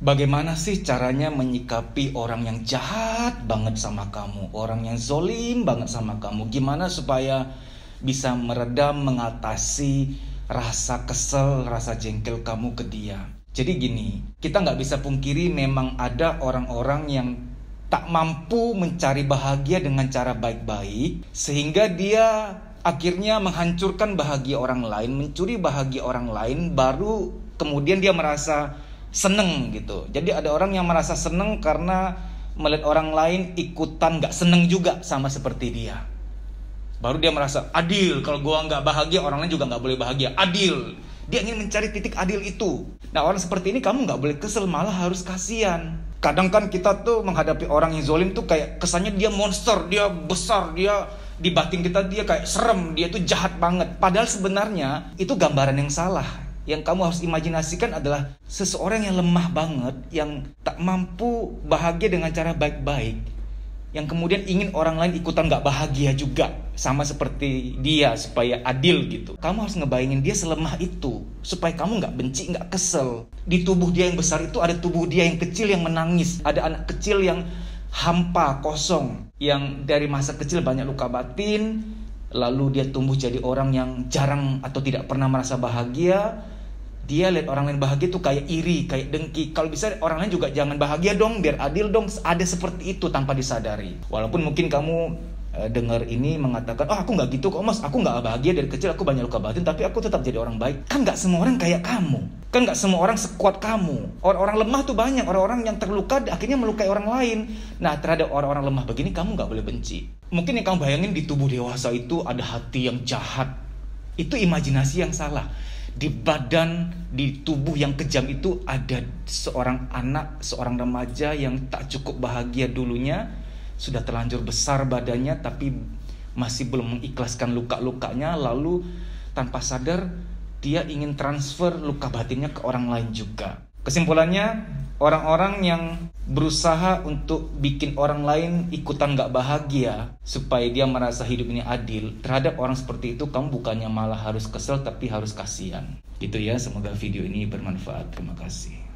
Bagaimana sih caranya menyikapi orang yang jahat banget sama kamu, orang yang zolim banget sama kamu? Gimana supaya bisa meredam, mengatasi rasa kesel, rasa jengkel kamu ke dia? Jadi gini, kita nggak bisa pungkiri memang ada orang-orang yang tak mampu mencari bahagia dengan cara baik-baik, sehingga dia akhirnya menghancurkan bahagia orang lain, mencuri bahagia orang lain, baru kemudian dia merasa seneng gitu. Jadi ada orang yang merasa seneng karena melihat orang lain ikutan gak seneng juga sama seperti dia. Baru dia merasa adil, kalau gua gak bahagia orang lain juga gak boleh bahagia. Adil. Dia ingin mencari titik adil itu. Nah, orang seperti ini kamu gak boleh kesel, malah harus kasihan. Kadang kan kita tuh menghadapi orang yang zolim tuh kayak kesannya dia monster, dia besar, dia di batin kita dia kayak serem, dia tuh jahat banget. Padahal sebenarnya itu gambaran yang salah. Yang kamu harus imajinasikan adalah seseorang yang lemah banget, yang tak mampu bahagia dengan cara baik-baik, yang kemudian ingin orang lain ikutan gak bahagia juga sama seperti dia, supaya adil gitu. Kamu harus ngebayangin dia selemah itu, supaya kamu gak benci, gak kesel. Di tubuh dia yang besar itu ada tubuh dia yang kecil yang menangis. Ada anak kecil yang hampa, kosong, yang dari masa kecil banyak luka batin, lalu dia tumbuh jadi orang yang jarang atau tidak pernah merasa bahagia. Dia lihat orang lain bahagia tuh kayak iri, kayak dengki. Kalau bisa orang lain juga jangan bahagia dong, biar adil dong. Ada seperti itu tanpa disadari. Walaupun mungkin kamu dengar ini mengatakan, oh aku nggak gitu kok mas, aku nggak bahagia dari kecil, aku banyak luka batin, tapi aku tetap jadi orang baik. Kan nggak semua orang kayak kamu, kan nggak semua orang sekuat kamu. Orang-orang lemah tuh banyak, orang-orang yang terluka akhirnya melukai orang lain. Nah, terhadap orang-orang lemah begini kamu nggak boleh benci. Mungkin yang kamu bayangin di tubuh dewasa itu ada hati yang jahat, itu imajinasi yang salah. Di badan, di tubuh yang kejam itu ada seorang anak, seorang remaja yang tak cukup bahagia dulunya. Sudah terlanjur besar badannya tapi masih belum mengikhlaskan luka-lukanya, lalu tanpa sadar dia ingin transfer luka batinnya ke orang lain juga. Kesimpulannya, orang-orang yang berusaha untuk bikin orang lain ikutan gak bahagia supaya dia merasa hidupnya adil, terhadap orang seperti itu kamu bukannya malah harus kesel tapi harus kasihan. Gitu ya, semoga video ini bermanfaat. Terima kasih.